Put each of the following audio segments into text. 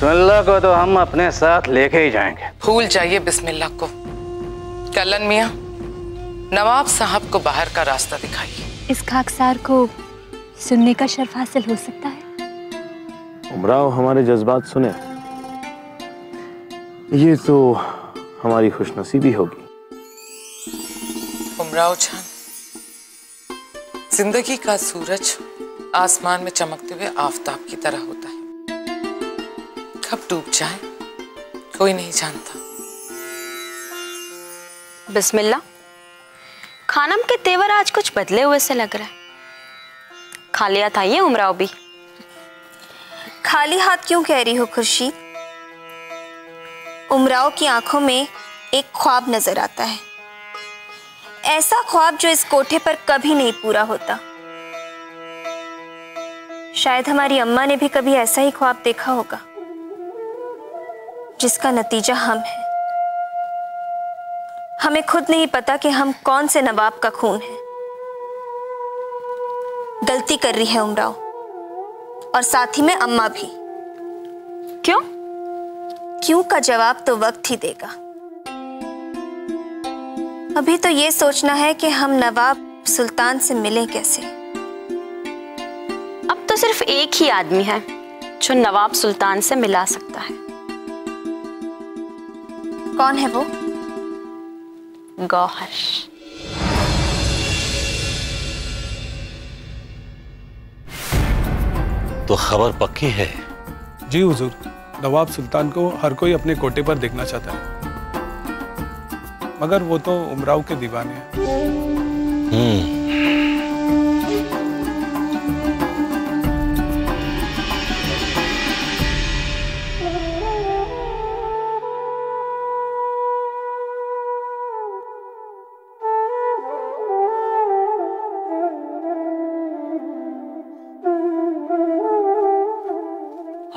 बिस्मिल्लाह को तो हम अपने साथ लेके ही जाएंगे। भूल जाइए बिस्मिल्लाह को। कलन मियाँ, नवाब साहब को बाहर का रास्ता दिखाइए। इस खाकसार को सुनने का शर्फ हासिल हो सकता है। उमराव हमारे जज्बात सुने, ये तो हमारी खुशनसीबी होगी। उमराव जान, जिंदगी का सूरज आसमान में चमकते हुए आफताब की तरह होता है, कब डूब जाए कोई नहीं जानता। बिस्मिल्लाह, खानम के तेवर आज कुछ बदले हुए से लग रहा है। खाली हाथ आई है उमराव भी। खाली हाथ क्यों कह रही हो खुर्शीद? उमराव की आंखों में एक ख्वाब नजर आता है, ऐसा ख्वाब जो इस कोठे पर कभी नहीं पूरा होता। शायद हमारी अम्मा ने भी कभी ऐसा ही ख्वाब देखा होगा जिसका नतीजा हम हैं। हमें खुद नहीं पता कि हम कौन से नवाब का खून है। गलती कर रही है उमराव, और साथ ही में अम्मा भी। क्यों? क्यों का जवाब तो वक्त ही देगा। अभी तो ये सोचना है कि हम नवाब सुल्तान से मिलें कैसे। अब तो सिर्फ एक ही आदमी है जो नवाब सुल्तान से मिला सकता है। कौन है वो? गौहर। तो खबर पक्की है? जी हुजूर, नवाब सुल्तान को हर कोई अपने कोटे पर देखना चाहता है, मगर वो तो उमराव के दीवाने हैं।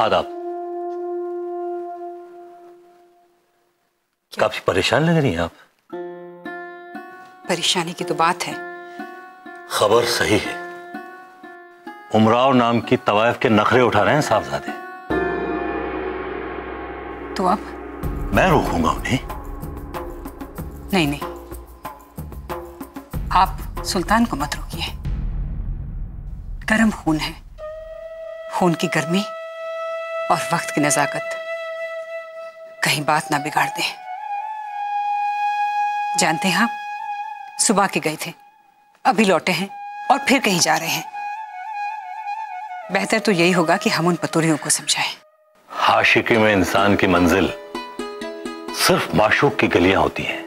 आदाब। काफी परेशान लग रही हैं आप। परेशानी की तो बात है। खबर सही है, उमराव नाम की तवायफ के नखरे उठा रहे हैं साहबजादे। तो अब मैं रोकूंगा उन्हें? नहीं नहीं, आप सुल्तान को मत रोकिए। गर्म खून है, खून की गर्मी और वक्त की नजाकत कहीं बात ना बिगाड़ दे। जानते हैं आप, सुबह के गए थे, अभी लौटे हैं और फिर कहीं जा रहे हैं। बेहतर तो यही होगा कि हम उन पतूरियों को समझाएं। आशिकी में इंसान की मंजिल सिर्फ माशूक की गलियां होती हैं।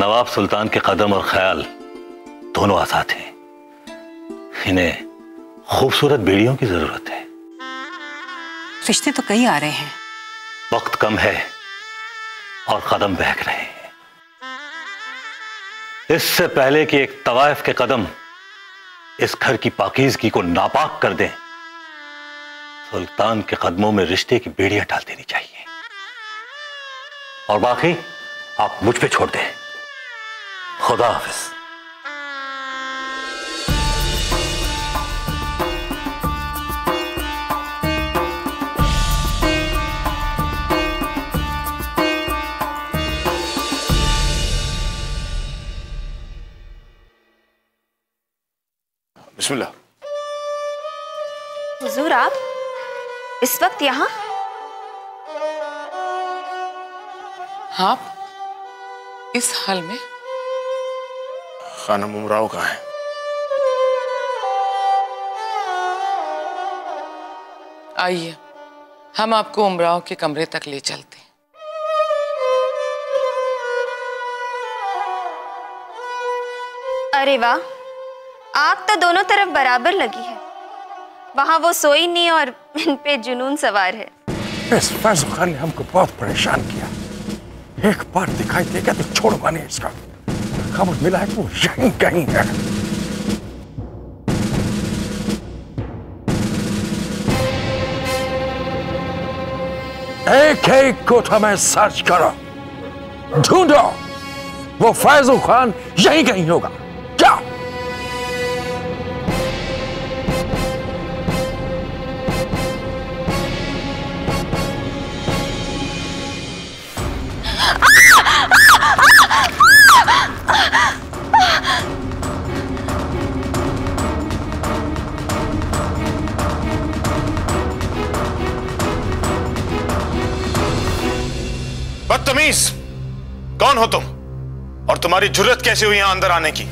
नवाब सुल्तान के कदम और ख्याल दोनों आजाद हैं। इन्हें खूबसूरत बेड़ियों की जरूरत है। रिश्ते तो कई आ रहे हैं। वक्त कम है और कदम बहक रहे हैं। इससे पहले कि एक तवायफ के कदम इस घर की पाकीज़गी को नापाक कर दें, सुल्तान के कदमों में रिश्ते की बेड़ियां डाल देनी चाहिए। और बाकी आप मुझ पे छोड़ दें। खुदा हाफिज। हुजूर, आप इस वक्त यहाँ? आप इस हाल में? खानम उमराव कहाँ है? आइए, हम आपको उमराव के कमरे तक ले चलते हैं। अरे वाह, आग तो दोनों तरफ बराबर लगी है। वहां वो सोई नहीं और इन पे जुनून सवार है। इस फैज़ू खान ने हमको बहुत परेशान किया। एक बार दिखाई देगा तो छोड़ माने इसका। खबर मिला है कि वो यहीं कहीं है। एक एक कोठा में सर्च करो, ढूंढो, वो फैज़ू खान यहीं कहीं होगा। क्या तुम्हारी जुर्रत कैसे हुई यहां अंदर आने की?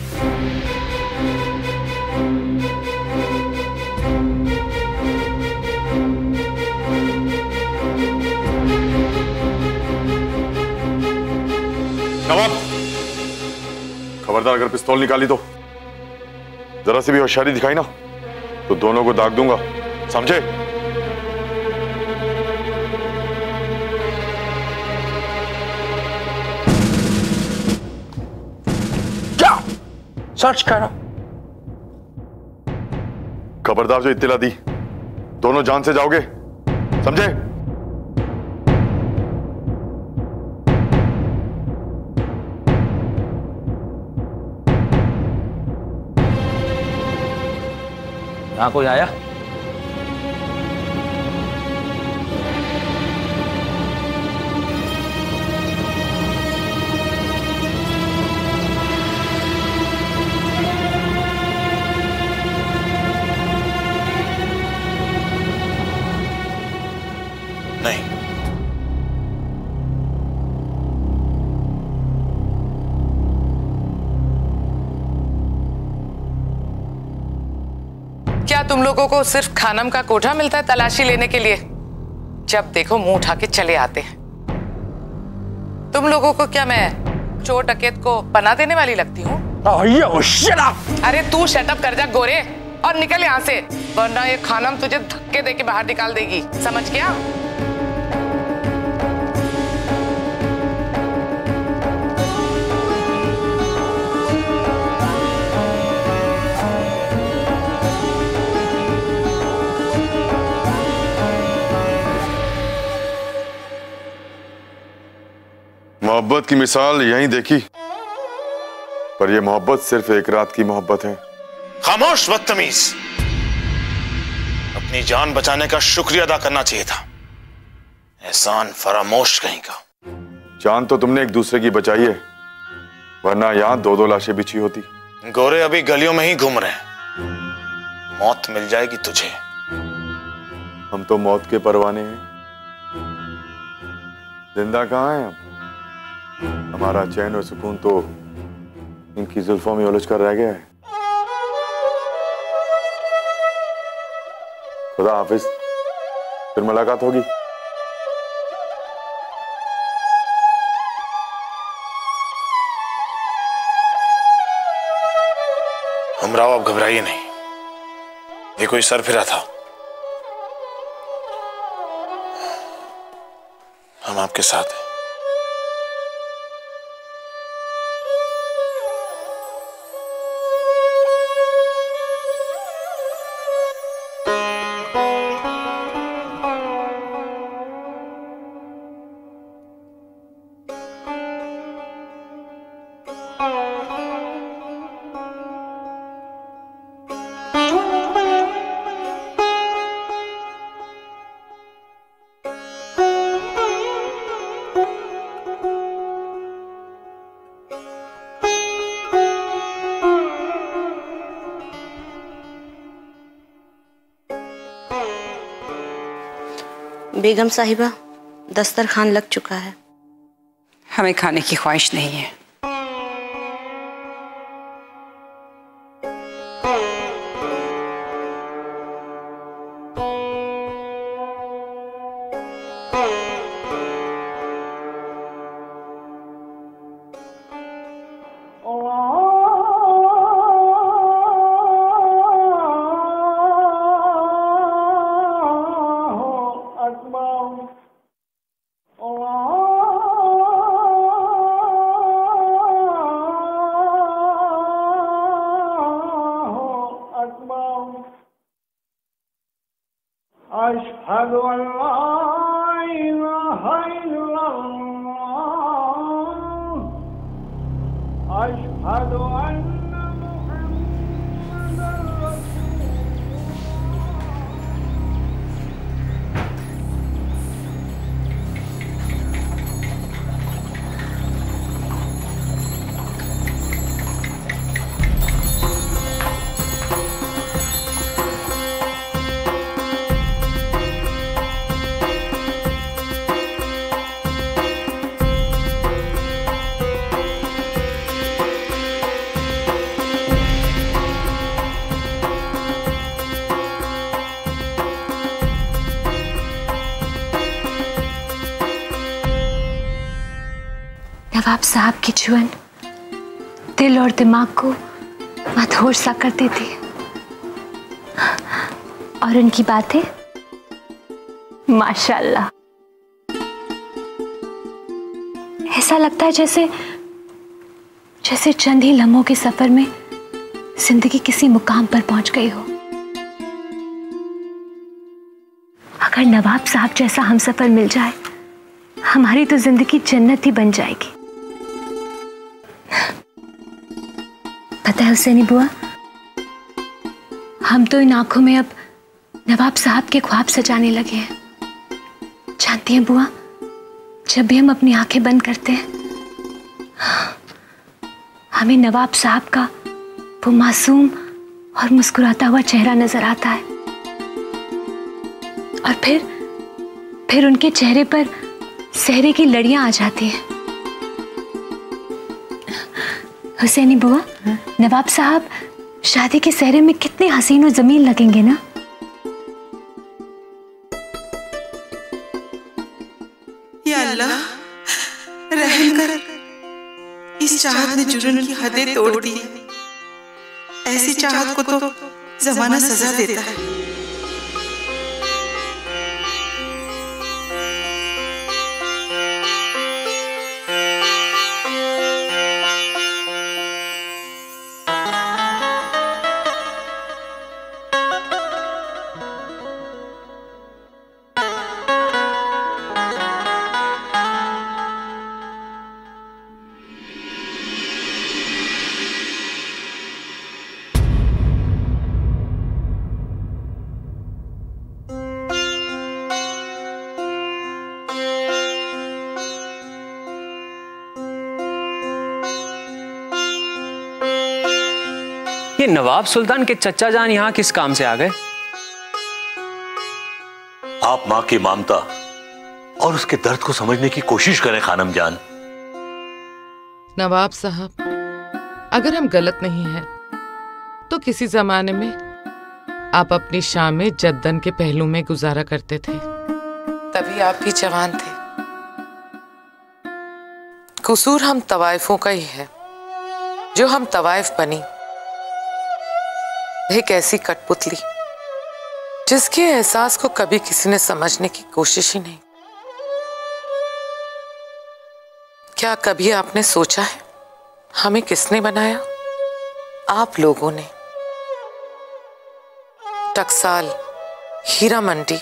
नवाब, खबरदार अगर पिस्तौल निकाली तो जरा सी भी होशियारी दिखाई ना तो दोनों को दाग दूंगा, समझे? क्या सर्च करा? खबरदार जो इत्तला दी दोनों जान से जाओगे, समझे? यहाँ कोई आया? तुम लोगों को सिर्फ खानम का कोठा मिलता है तलाशी लेने के लिए? जब देखो मुंह उठा के चले आते हैं। तुम लोगों को क्या मैं चोर डकैत को पना देने वाली लगती हूँ? अरे तू शटअप कर जा गोरे और निकल यहाँ से, वरना ये खानम तुझे धक्के देके बाहर निकाल देगी, समझ गया? मोहब्बत की मिसाल यहीं देखी, पर यह मोहब्बत सिर्फ एक रात की मोहब्बत है। खामोश बदतमीज, अपनी जान बचाने का शुक्रिया अदा करना चाहिए था, एहसान फरामोश कहीं का। जान तो तुमने एक दूसरे की बचाई है, वरना यहाँ दो दो लाशें बिछी होती। गोरे अभी गलियों में ही घूम रहे हैं, मौत मिल जाएगी तुझे। हम तो मौत के परवाने हैं, जिंदा कहाँ हैं हम? हमारा चैन और सुकून तो इनकी जुल्फों में उलझ कर रह गया है। खुदा हाफिज, फिर मुलाकात होगी। उमराव, आप घबराइए नहीं, ये कोई सर फिरा था। हम आपके साथ हैं। बेगम साहिबा, दस्तरखान लग चुका है। हमें खाने की ख्वाहिश नहीं है। नवाब साहब की जुआन दिल और दिमाग को मदहोश सा कर देती है और उनकी बातें माशाल्लाह ऐसा लगता है जैसे जैसे चंद ही लम्हों के सफर में जिंदगी किसी मुकाम पर पहुंच गई हो। अगर नवाब साहब जैसा हम सफर मिल जाए हमारी तो जिंदगी जन्नत ही बन जाएगी। पता है हुसैनी बुआ, हम तो इन आंखों में अब नवाब साहब के ख्वाब सजाने लगे हैं। जानती हैं बुआ, जब भी हम अपनी आंखें बंद करते हैं हमें नवाब साहब का वो मासूम और मुस्कुराता हुआ चेहरा नजर आता है और फिर उनके चेहरे पर सेहरे की लड़ियां आ जाती हैं। हुसैनी बुआ, नवाब साहब शादी के सेहरे में कितने हसीन और जमीन लगेंगे ना। या अल्लाह, रहम कर, इस चाहत ने जुनून की हदें तोड़ दी। ऐसी चाहत को तो जमाना सजा देता है। ये नवाब सुल्तान के चचा जान यहाँ किस काम से आ गए? आप माँ की मामता और उसके दर्द को समझने की कोशिश करें खानम जान। नवाब साहब, अगर हम गलत नहीं हैं, तो किसी जमाने में आप अपनी शामें जद्दन के पहलू में गुजारा करते थे। तभी आप भी जवान थे। कसूर हम तवाइफों का ही है जो हम तवाइफ बनी। एक ऐसी कठपुतली जिसके एहसास को कभी किसी ने समझने की कोशिश ही नहीं। क्या कभी आपने सोचा है हमें किसने बनाया? आप लोगों ने। टकसाल, हीरा मंडी,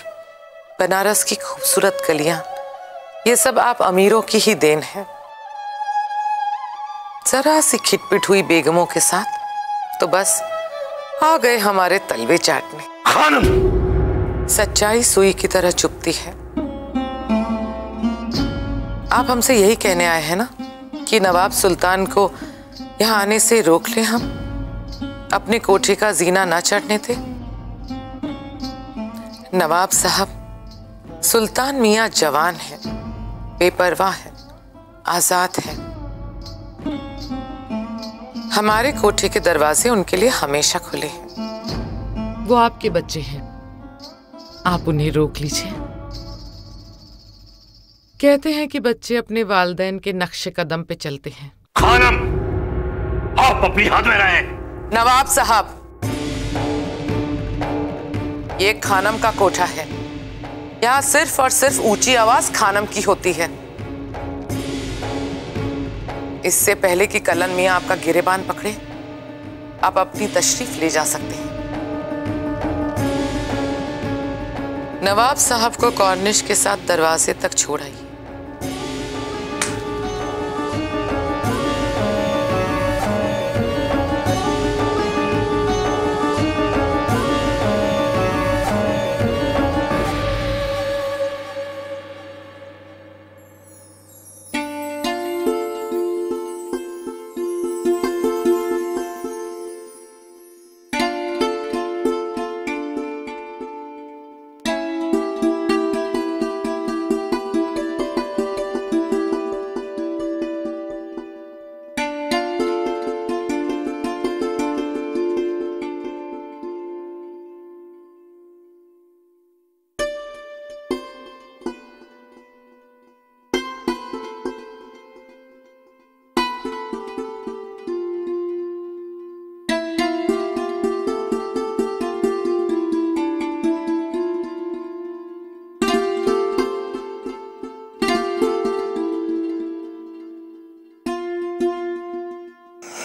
बनारस की खूबसूरत गलियां, ये सब आप अमीरों की ही देन है। जरा सी खिटपिट हुई बेगमों के साथ तो बस आ गए हमारे तलवे चाटने। खानम, सच्चाई सुई की तरह चुभती है। आप हमसे यही कहने आए हैं ना कि नवाब सुल्तान को यहाँ आने से रोक ले, हम अपने कोठे का जीना ना चढ़ने थे। नवाब साहब, सुल्तान मियाँ जवान है, बेपरवाह है, आजाद है। हमारे कोठे के दरवाजे उनके लिए हमेशा खुले हैं। वो आपके बच्चे हैं, आप उन्हें रोक लीजिए। कहते हैं कि बच्चे अपने वालिदैन के नक्शे कदम पे चलते हैं। खानम, आप अपनी हद में रहें। नवाब साहब, ये खानम का कोठा है। यहाँ सिर्फ और सिर्फ ऊंची आवाज खानम की होती है। इससे पहले कि कलन मियाँ आपका गिरेबान पकड़े, आप अपनी तशरीफ ले जा सकते हैं। नवाब साहब को कॉर्निश के साथ दरवाजे तक छोड़ आइए।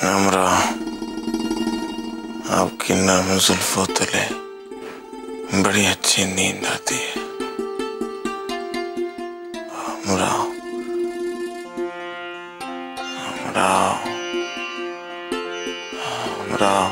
उमराओ, आपकी नाम जुल्फों तले बड़ी अच्छी नींद आती है। उमराओ, उमराओ, उमराओ।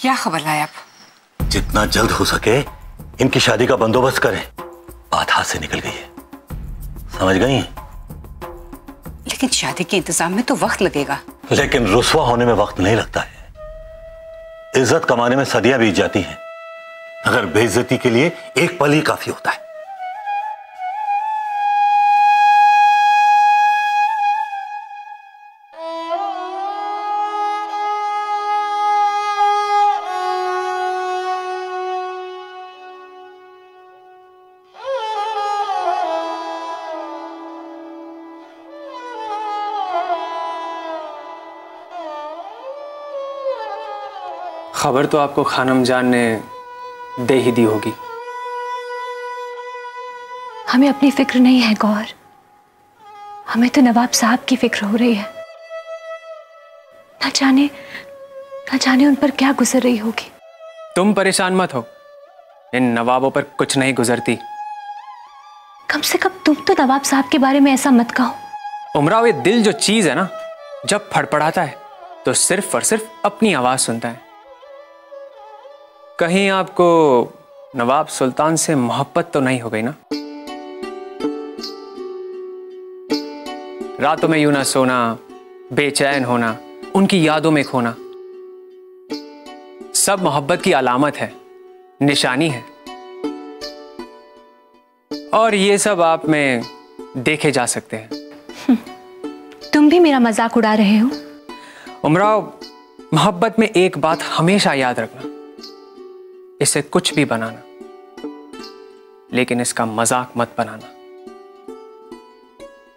क्या खबर लाए आप? जितना जल्द हो सके इनकी शादी का बंदोबस्त करें। बात हाथ से निकल गई है, समझ गई? लेकिन शादी के इंतजाम में तो वक्त लगेगा। लेकिन रुस्वा होने में वक्त नहीं लगता है। इज्जत कमाने में सदियां बीत जाती हैं। अगर बेइज्जती के लिए एक पल ही काफी होता है। खबर तो आपको खानम जान ने दे ही दी होगी। हमें अपनी फिक्र नहीं है गौहर, हमें तो नवाब साहब की फिक्र हो रही है। ना जाने उन पर क्या गुजर रही होगी। तुम परेशान मत हो, इन नवाबों पर कुछ नहीं गुजरती। कम से कम तुम तो नवाब साहब के बारे में ऐसा मत कहो। उमराओ, ये दिल जो चीज है ना, जब फड़फड़ाता है तो सिर्फ और सिर्फ अपनी आवाज सुनता है। कहीं आपको नवाब सुल्तान से मोहब्बत तो नहीं हो गई ना? रातों में यूं ना सोना, बेचैन होना, उनकी यादों में खोना, सब मोहब्बत की अलामत है, निशानी है। और ये सब आप में देखे जा सकते हैं। तुम भी मेरा मजाक उड़ा रहे हो। उमराओ, मोहब्बत में एक बात हमेशा याद रखना, इसे कुछ भी बनाना, लेकिन इसका मजाक मत बनाना,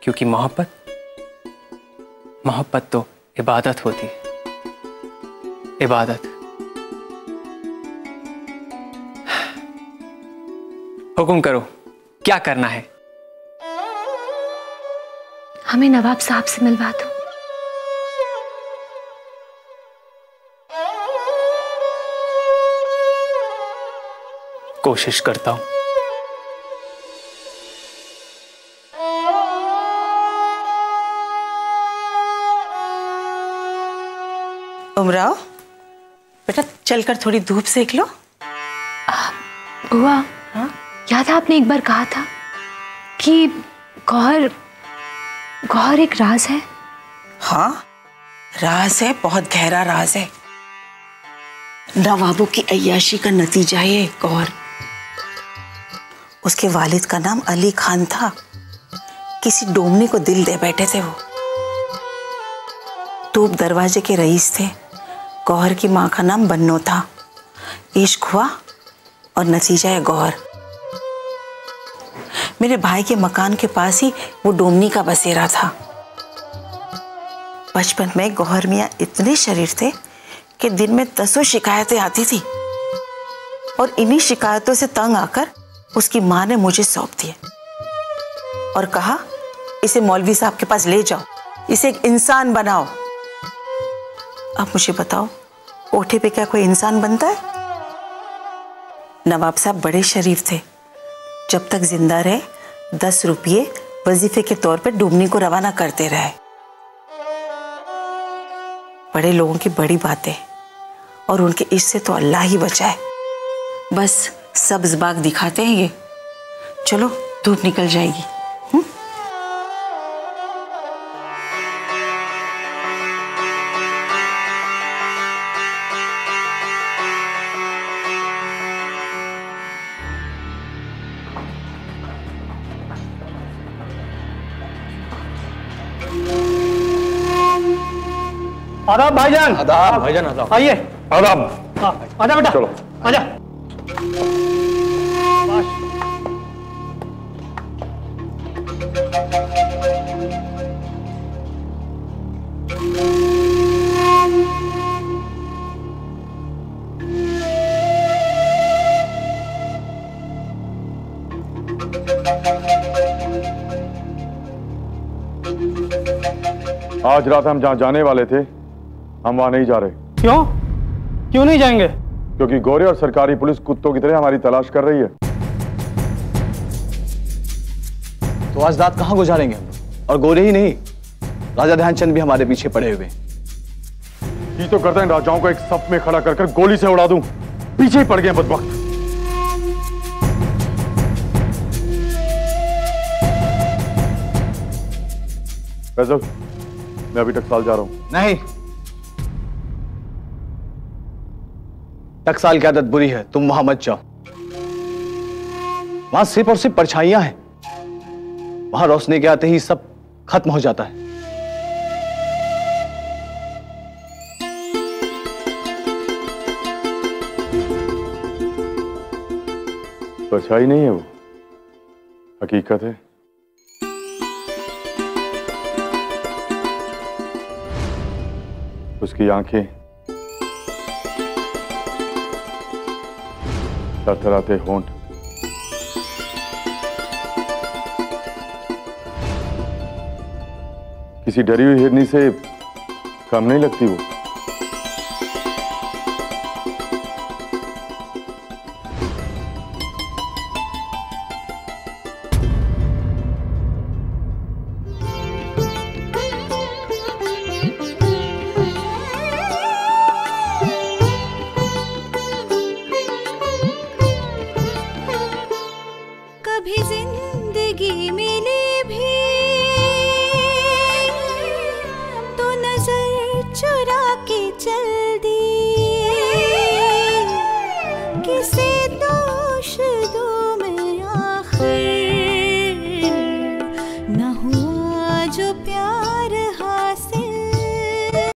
क्योंकि मोहब्बत तो इबादत होती है, इबादत। हुक्म करो, क्या करना है? हमें नवाब साहब से मिलवा दो। कोशिश करता हूं। उमराओ बेटा, चलकर थोड़ी धूप सेक लो। बुआ, याद है आपने एक बार कहा था कि गौहर एक राज है? हाँ, राज है, बहुत गहरा राज है। नवाबों की अय्याशी का नतीजा है गौहर। उसके वालिद का नाम अली खान था। किसी डोमनी को दिल दे बैठे थे वो। तोप दरवाजे के रईस थे। गौहर की माँ का नाम बन्नो था। इश्क हुआ और नतीजा है गौहर। मेरे भाई के मकान के पास ही वो डोमनी का बसेरा था। बचपन में गौहर मियाँ इतने शरीफ थे कि दिन में 10 शिकायतें आती थी, और इन्हीं शिकायतों से तंग आकर उसकी माँ ने मुझे सौंप दिया और कहा इसे मौलवी साहब के पास ले जाओ, इसे एक इंसान बनाओ। अब मुझे बताओ, ओठे पे क्या कोई इंसान बनता है? नवाब साहब बड़े शरीफ थे। जब तक जिंदा रहे 10 रुपये वजीफे के तौर पे डूबने को रवाना करते रहे। बड़े लोगों की बड़ी बातें, और उनके इश्क से तो अल्लाह ही बचाए। बस सब्ज बाग दिखाते हैं ये। चलो धूप निकल जाएगी। आदाब भाईजान। आदाब भाईजान, आदाब। आइए। आदाब। हाँ, आजा बेटा, चलो आजा। आज रात हम जहाँ जाने वाले थे हम वहाँ नहीं जा रहे। क्यों? क्यों नहीं जाएंगे? क्योंकि गोरे और सरकारी पुलिस कुत्तों की तरह हमारी तलाश कर रही है। तो आज रात कहाँ गुजारेंगे हम? और गोरे ही नहीं, राजा ध्यानचंद भी हमारे पीछे पड़े हुए। ये तो करते हैं राजाओं को एक सप में खड़ा कर गोली से उड़ा दूं। पीछे ही पड़ गए बदबख्त। मैं अभी टकसाल जा रहा हूं। नहीं, टकसाल की आदत बुरी है, तुम वहां मत जाओ। वहां सिर्फ और सिर्फ परछाइयां हैं। वहां रोशनी के आते ही सब खत्म हो जाता है। परछाई नहीं है वो, हकीकत है। उसकी आंखें थरथराते होंठ, किसी डरी हुई हिरनी से कम नहीं लगती वो।